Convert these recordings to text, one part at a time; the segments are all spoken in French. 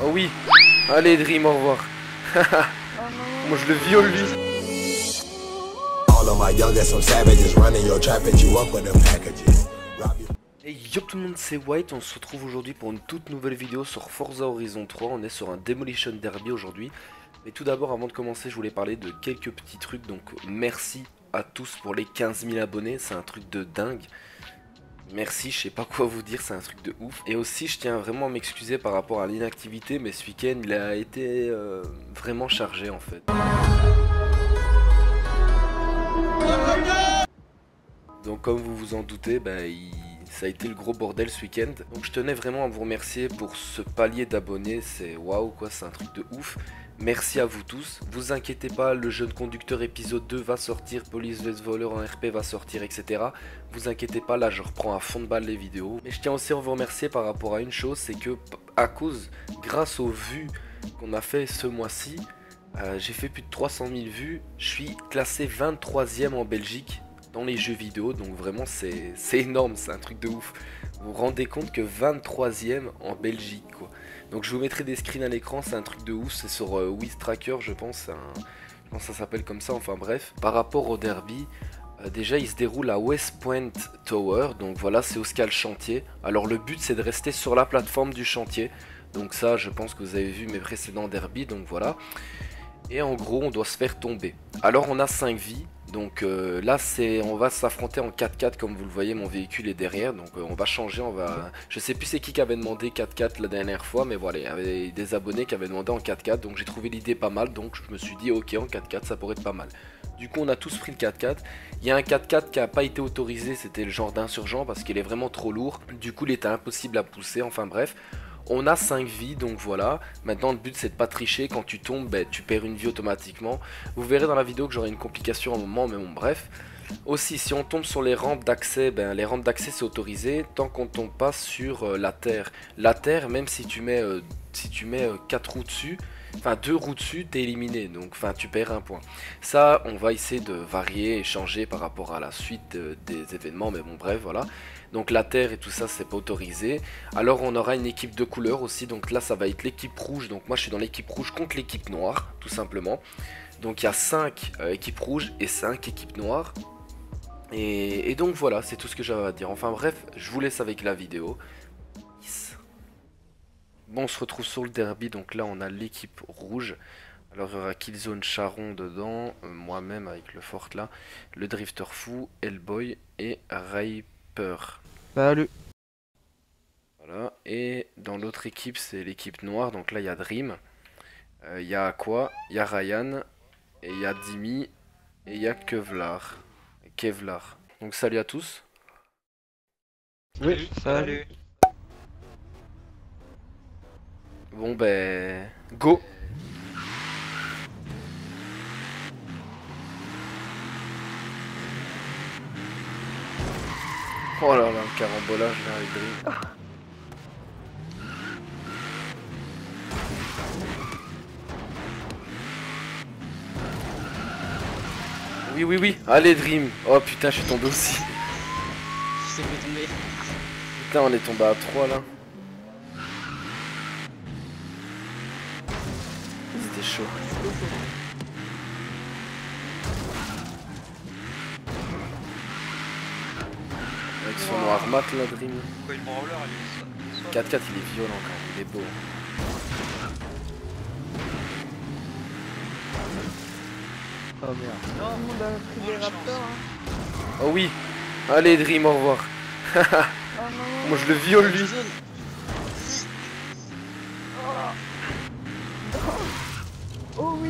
Oh oui. Allez Dream, au revoir. Moi je le viole lui. Hey yo tout le monde, c'est White, on se retrouve aujourd'hui pour une toute nouvelle vidéo sur Forza Horizon 3, on est sur un Demolition Derby aujourd'hui. Mais tout d'abord, avant de commencer, je voulais parler de quelques petits trucs, donc merci à tous pour les 15 000 abonnés, c'est un truc de dingue. Merci, je sais pas quoi vous dire, c'est un truc de ouf. Et aussi, je tiens vraiment à m'excuser par rapport à l'inactivité, mais ce week-end, il a été vraiment chargé en fait. Donc comme vous vous en doutez, bah, ça a été le gros bordel ce week-end. Donc je tenais vraiment à vous remercier pour ce palier d'abonnés, c'est waouh quoi, c'est un truc de ouf. Merci à vous tous. Vous inquiétez pas, le jeune conducteur épisode 2 va sortir, police vs voleur en RP va sortir, etc. Vous inquiétez pas, là je reprends à fond de balle les vidéos. Mais je tiens aussi à vous remercier par rapport à une chose, c'est que grâce aux vues qu'on a fait ce mois-ci, j'ai fait plus de 300 000 vues, je suis classé 23e en Belgique dans les jeux vidéo, donc vraiment c'est énorme, c'est un truc de ouf. Vous vous rendez compte que 23e en Belgique quoi. Donc je vous mettrai des screens à l'écran, c'est un truc de ouf, c'est sur WizTracker je pense, je pense que ça s'appelle comme ça, enfin bref. Par rapport au derby, déjà il se déroule à West Point Tower, donc voilà c'est où se cale le chantier. Alors le but c'est de rester sur la plateforme du chantier, donc ça je pense que vous avez vu mes précédents derbys, donc voilà. Et en gros on doit se faire tomber. Alors on a 5 vies. Donc là on va s'affronter en 4x4 comme vous le voyez, mon véhicule est derrière. Donc on va changer, je sais plus c'est qui avait demandé 4x4 la dernière fois. Mais voilà, il y avait des abonnés qui avaient demandé en 4x4. Donc j'ai trouvé l'idée pas mal. Donc je me suis dit ok, en 4x4 ça pourrait être pas mal. Du coup on a tous pris le 4x4. Il y a un 4x4 qui n'a pas été autorisé, c'était le genre d'insurgent parce qu'il est vraiment trop lourd. Du coup il était impossible à pousser, enfin bref. On a 5 vies, donc voilà. Maintenant, le but, c'est de pas tricher. Quand tu tombes, ben, tu perds une vie automatiquement. Vous verrez dans la vidéo que j'aurai une complication à un moment, mais bon, bref. Aussi, si on tombe sur les rampes d'accès, ben, les rampes d'accès, c'est autorisé tant qu'on ne tombe pas sur la terre. La terre, même si tu mets 4 roues dessus, enfin 2 roues dessus, t'es éliminé. Donc, enfin, tu perds un point. Ça, on va essayer de varier et changer par rapport à la suite des événements, mais bon, bref, voilà. Donc la terre et tout ça c'est pas autorisé. Alors on aura une équipe de couleurs aussi. Donc là ça va être l'équipe rouge. Donc moi je suis dans l'équipe rouge contre l'équipe noire tout simplement. Donc il y a 5 équipes rouges et 5 équipes noires. Et donc voilà c'est tout ce que j'avais à dire. Enfin bref je vous laisse avec la vidéo. Bon on se retrouve sur le derby. Donc là on a l'équipe rouge. Alors il y aura Killzone, Charon dedans. Moi-même avec le fort là. Le Drifter Fou, Hellboy et Riper. Salut. Voilà, et dans l'autre équipe c'est l'équipe noire, donc là il y a Dream, il y a quoi, il y a Ryan, et il y a Dimi, et il y a Kevlar. Donc salut à tous. Oui, salut. Bon ben, go. Oh là là, le carambolage là avec Dream. Oui, oui, oui, allez Dream. Oh putain, je suis tombé aussi. Je sais plus tomber. Putain, on est tombé à 3 là. C'était chaud. Avec son noir mat la Dream. Pourquoi il prend en roller, lui ? 4-4 il est violent quand il est beau. Oh merde. Non, on a pris des raptors. Oh oui. Allez Dream, au revoir. Oh, non. Moi je le viole lui. Oh oui.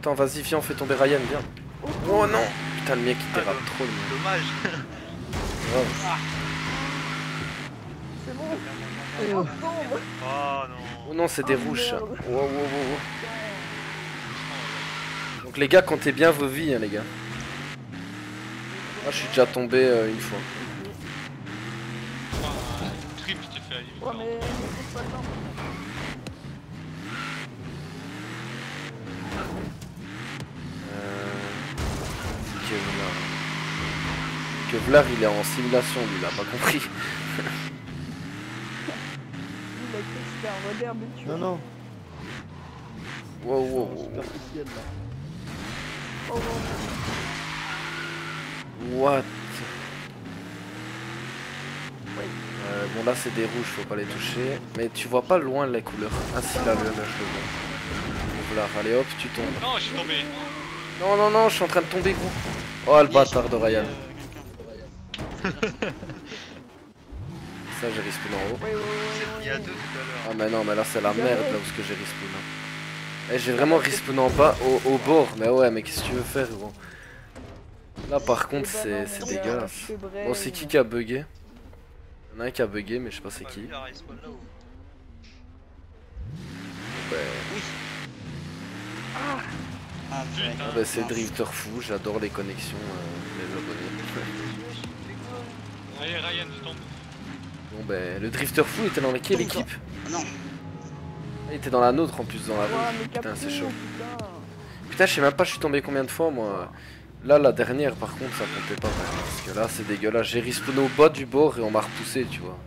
Attends, vas-y viens, on fait tomber Ryan, viens. Oh non. Putain, le mec il dérape trop. Dommage. C'est bon. Oh non, c'est des rouges. Wow. Donc les gars, comptez bien vos vies, hein, les gars. Ah, je suis déjà tombé une fois. Kevlar il est en simulation, lui il a pas compris. super moderne. Tu non, vois. Non. Wow, wow, wow. Superficiel là. Oh, wow. What? Oui. Bon, là c'est des rouges, faut pas les toucher. Mais tu vois pas loin les couleurs. Ah, si, là, je le vois. Là, allez hop, tu tombes. Non, je suis tombé. Non, non, non, je suis en train de tomber, gros. Oh, le bâtard de Ryan. Ça, j'ai respawn en haut. Il y a deux tout à l'heure. Ah, mais non, mais là, c'est la merde là où j'ai respawn. Eh, j'ai vraiment respawn en bas au bord. Mais ouais, mais qu'est-ce que tu veux faire, gros? Là, par contre, c'est dégueulasse. Bon, c'est qui a bugué? Y'en a un qui a bugué, mais je sais pas c'est qui. Ouais. Ah, bah, c'est Drifter Fou, j'adore les connexions, les abonnés. Allez Ryan, tu tombes. Bon ben, le Drifter Fou était dans quelle équipe? Non. Il était dans la nôtre en plus, dans la rouge. Putain, c'est chaud. Putain, je sais même pas, je suis tombé combien de fois moi. Là, la dernière par contre, ça comptait pas. Parce que là, c'est dégueulasse. J'ai respawn au bas du bord et on m'a repoussé, tu vois.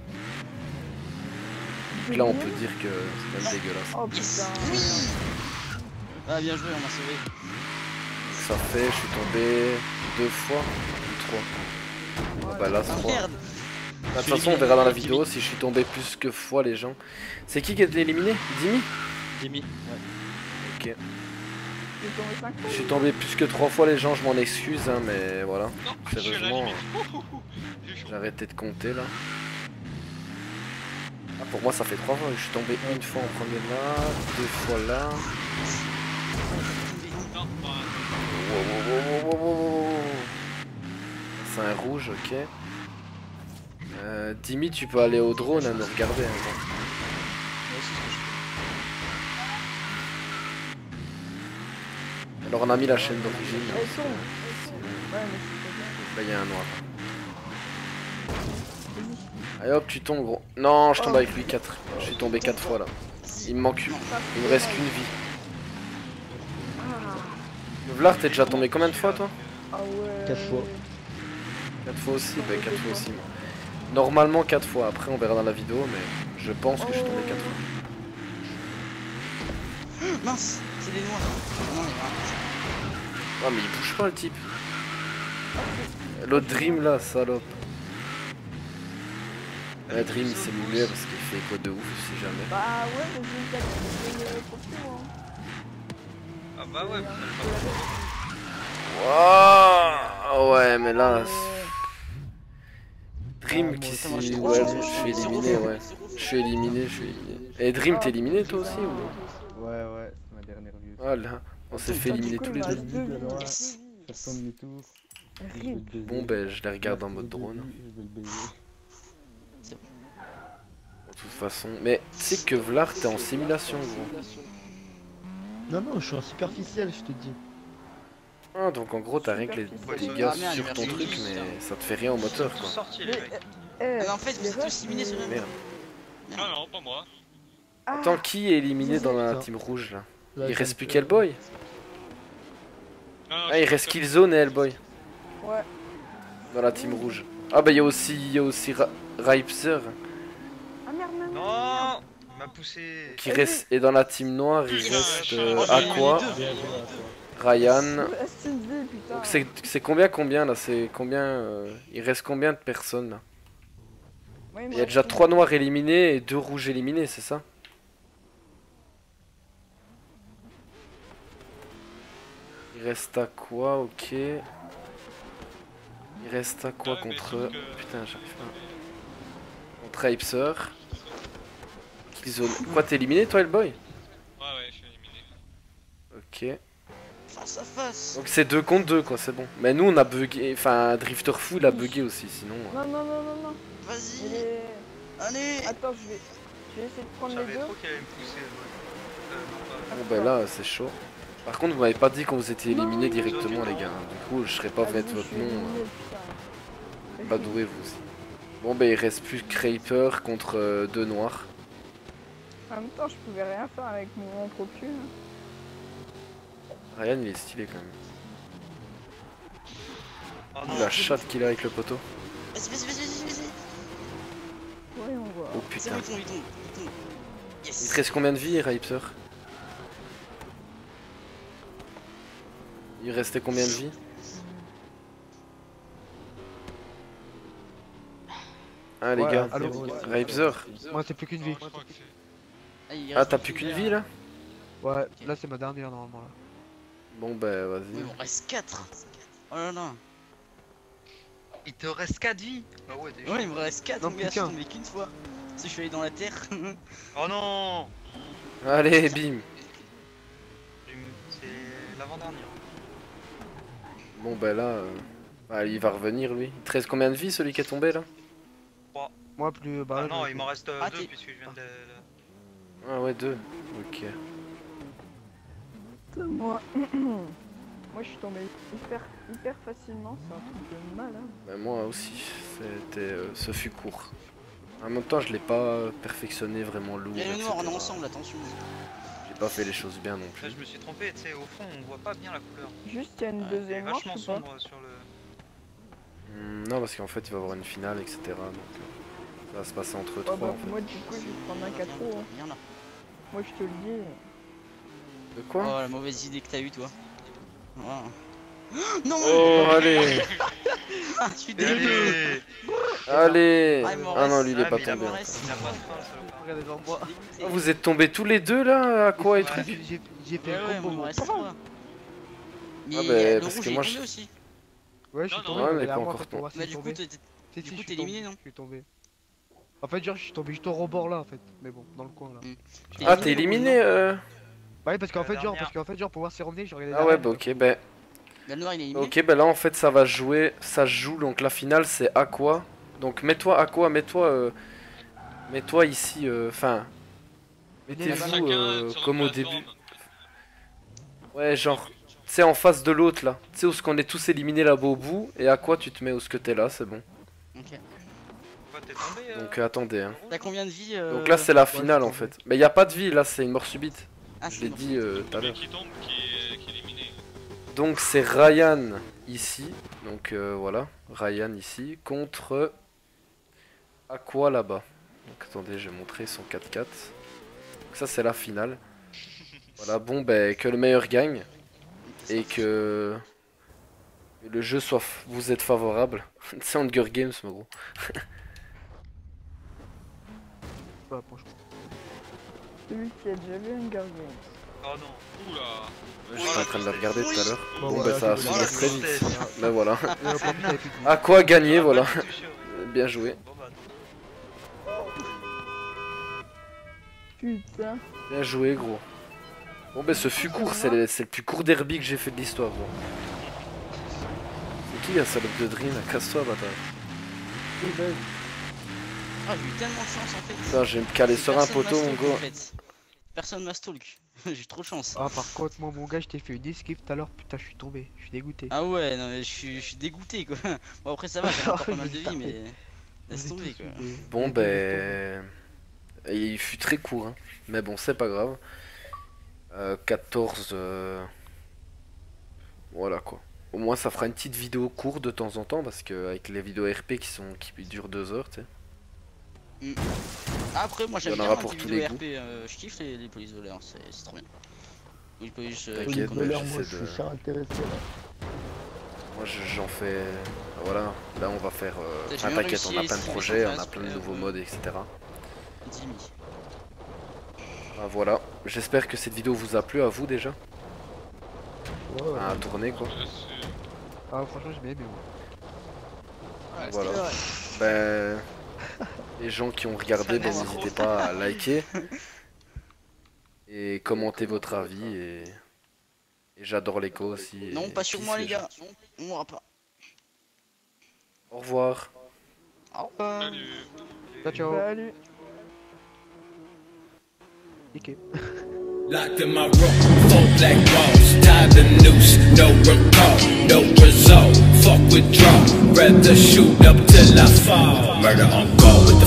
Donc là, on peut dire que c'est même dégueulasse. Oh putain. Ah bien joué, on m'a sauvé. Ça fait, je suis tombé deux fois ou trois. Ah bah là c'est trois. De toute façon on verra dans la vidéo si je suis tombé plus que fois les gens. C'est qui a été éliminé? Dimi? Dimi, ouais. Ok. Je suis tombé plus que trois fois les gens, je m'en excuse hein, mais voilà. Sérieusement, j'ai arrêté de compter là. Ah, pour moi ça fait trois fois, je suis tombé une fois en premier là, deux fois là. C'est un rouge, ok. Dimi, tu peux aller au drone à nous regarder. Hein. Alors on a mis la chaîne d'origine. Là il y a un noir. Allez hop, tu tombes gros. Non, je tombe avec lui 4. Je suis tombé 4 fois là. Il me manque une. Il me reste qu'une vie. Vlad, t'es déjà tombé combien de fois toi? Ah ouais. 4 fois. 4 fois aussi, bah 4 fois aussi. Normalement 4 fois, après on verra dans la vidéo, mais je pense que je suis tombé 4 fois. Mince, c'est des noirs. Ah mais il bouge pas le type. L'autre Dream là, salope. La Dream c'est moulé parce qu'il fait quoi de ouf, si jamais. Bah ouais, mais je vais me... Ah bah ouais, wow. Ouais mais là Dream qui s'y... Ouais, je suis éliminé, ouais. Je suis éliminé, je suis éliminé. Et Dream, t'es éliminé toi aussi ou... Ouais, ouais, c'est ma dernière vue. Ah là, on s'est fait éliminer tous les deux. Bon ben, je les regarde en mode drone. De toute façon, mais tu sais que Vlar, t'es en simulation gros. Non, non, je suis en superficiel, je te dis. Ah, donc en gros, t'as rien que les dégâts sur ton truc, mais ça te fait rien au moteur quoi. Mais en fait, vous êtes tous éliminés sur la merde. Non, non, pas moi. Attends, qui est éliminé dans la team rouge là? Il reste plus qu'Hellboy. Ah, il reste Killzone et Hellboy. Ouais. Dans la team rouge. Ah, bah, il y a aussi Ripser. Ah merde, non! Qui reste et dans la team noire il reste Aqua, Ryan. Donc c'est combien là, c'est combien il reste combien de personnes là? Il y a déjà 3 noirs éliminés et 2 rouges éliminés, c'est ça? Il reste Aqua, ok. Il reste Aqua contre... Putain j'arrive pas. Contre Ripser. Quoi, t'es éliminé toi Hellboy? Ouais ouais, je suis éliminé. Ok. Face à face. Donc c'est 2 contre 2 quoi, c'est bon. Mais nous on a bugué, enfin Drifter Fou il a bugué aussi sinon. Non non non non non. Vas-y. Allez. Attends, je vais essayer de prendre les deux. Bon bah là c'est chaud. Par contre vous m'avez pas dit quand vous étiez éliminé directement les gars. Du coup je serais pas mettre votre nom. Pas doué vous aussi. Bon bah il reste plus Creeper contre 2 noirs. En même temps, je pouvais rien faire avec mon ventre au cul. Ryan, il est stylé quand même. Oh, la chatte qu'il a avec le poteau. Vas-y, vas-y, vas-y, vas-y. Ouais, on voit. Oh putain. Yes. Il te reste combien de vie, Ripser? Il restait combien de vie? Ah les gars, Ripser. Moi t'as plus qu'une vie. Ah t'as plus qu'une vie là? Ouais, là c'est ma dernière normalement là. Bon bah vas-y. Oui, on reste 4. Oh là là. Il te reste 4 vies? Bah ouais, ouais il me reste 4, non, mon gars, je suis tombé qu'une fois. Si je suis allé dans la terre. Oh non. Allez bim. C'est l'avant-dernière. Bon bah là, bah, il va revenir lui. Il te reste combien de vies celui qui est tombé là? 3. Moi plus... Bah, ah non il m'en reste 2 puisque je viens de... Ah ouais 2, ok. Moi je suis tombé hyper facilement, c'est un truc de malade. Bah moi aussi, ce fut court. En même temps je l'ai pas perfectionné vraiment lourd. Mais non, on est ensemble, attention. J'ai pas fait les choses bien non plus. Là, je me suis trompé, tu sais, au fond on voit pas bien la couleur. Juste il y a une deuxième manche, vachement sombre sur le... non parce qu'en fait il va y avoir une finale etc. Donc ça va se passer entre 3 bah, en fait. Moi du coup je vais prendre un 4 roues. Hein. Moi je te le dis. De quoi? Oh la mauvaise idée que t'as eu toi. Oh. Non. Oh allez. Ah, je suis dégueu. Allez. Ah non lui il est pas tombé. Vous êtes tombés tous les deux là à quoi et truc? J'ai fait un combo. Ah bah parce que moi je... Ouais je suis tombé mais pas encore tombé. Mais du coup t'es éliminé non? Je suis tombé. En fait genre je suis tombé juste au rebord là en fait. Mais bon dans le coin là. Ah t'es éliminé Bah oui, parce qu'en fait, genre pour voir si revenir, j'ai regardé. Ah ouais, bah ok, bah. La noire, il est éliminé. Ok, bah là en fait, ça va jouer. Ça joue, donc la finale c'est Aqua. Donc mets-toi Aqua, mets-toi ici. Enfin. Mettez-vous comme au début. Ouais, genre. Tu sais, en face de l'autre là. Tu sais, où ce qu'on est tous éliminés là-bas au bout. Et Aqua, tu te mets où ce que t'es là, c'est bon. Ok. Donc attendez. Hein. T'as combien de vie Donc là, c'est la finale en fait. Mais y a pas de vie là, c'est une mort subite. Ah, je l'ai dit tout à l'heure. Donc c'est Ryan ici, donc voilà, Ryan ici, contre Aqua là-bas. Donc attendez, je vais montrer son 4-4. Donc ça c'est la finale. Voilà, bon ben que le meilleur gagne. Et que le jeu soit... vous êtes favorable. C'est Hunger Games mon gros. Bah franchement. Celui qui a déjà vu Hunger Games. Oh non, oula. Je suis en train de la regarder tout à l'heure. Bon bah ça va finir très vite. Bah voilà. À quoi gagner, voilà. Bien joué. Putain. Bien joué gros. Bon bah ce fut court, c'est le plus court derby que j'ai fait de l'histoire gros. C'est qui la salope de Dream? Casse-toi bâtard. Ah j'ai eu tellement de chance en fait. Putain j'ai me calé sur un poteau mon gars. En fait. Personne m'a stalk, j'ai trop de chance. Ah par contre moi mon gars je t'ai fait une esquive tout à l'heure, putain je suis tombé, je suis dégoûté. Ah ouais non mais je suis dégoûté quoi. Bon après ça va, j'ai encore pas mal de vie mais... Laisse tomber quoi. Bon ben... Il fut très court hein, mais bon c'est pas grave. 14... Voilà quoi. Au moins ça fera une petite vidéo courte de temps en temps parce que avec les vidéos RP qui durent 2 heures tu sais. Après moi j'aime bien les vidéos RP, je kiffe les polices voleurs, c'est trop bien. Les polices voleurs, moi je suis intéressé là. Moi j'en fais... Voilà, là on va faire... Enfin t'inquiète, on a plein de projets, on a plein de nouveaux modes etc. Dimi. Ah voilà, j'espère que cette vidéo vous a plu à vous déjà. À tourner quoi. Ah franchement j'ai bien aimé moi. Voilà. Ben... Les gens qui ont regardé, ben, n'hésitez pas à liker et commenter votre avis et j'adore l'écho aussi. Non, pas sur moi les gars, on mourra pas. Au revoir. Au revoir. Salut. Ciao. Salut. Okay. Locked in my room, four black walls, tied the noose, no recall, no result, fuck withdraw, rather shoot up till I fall, murder on call with the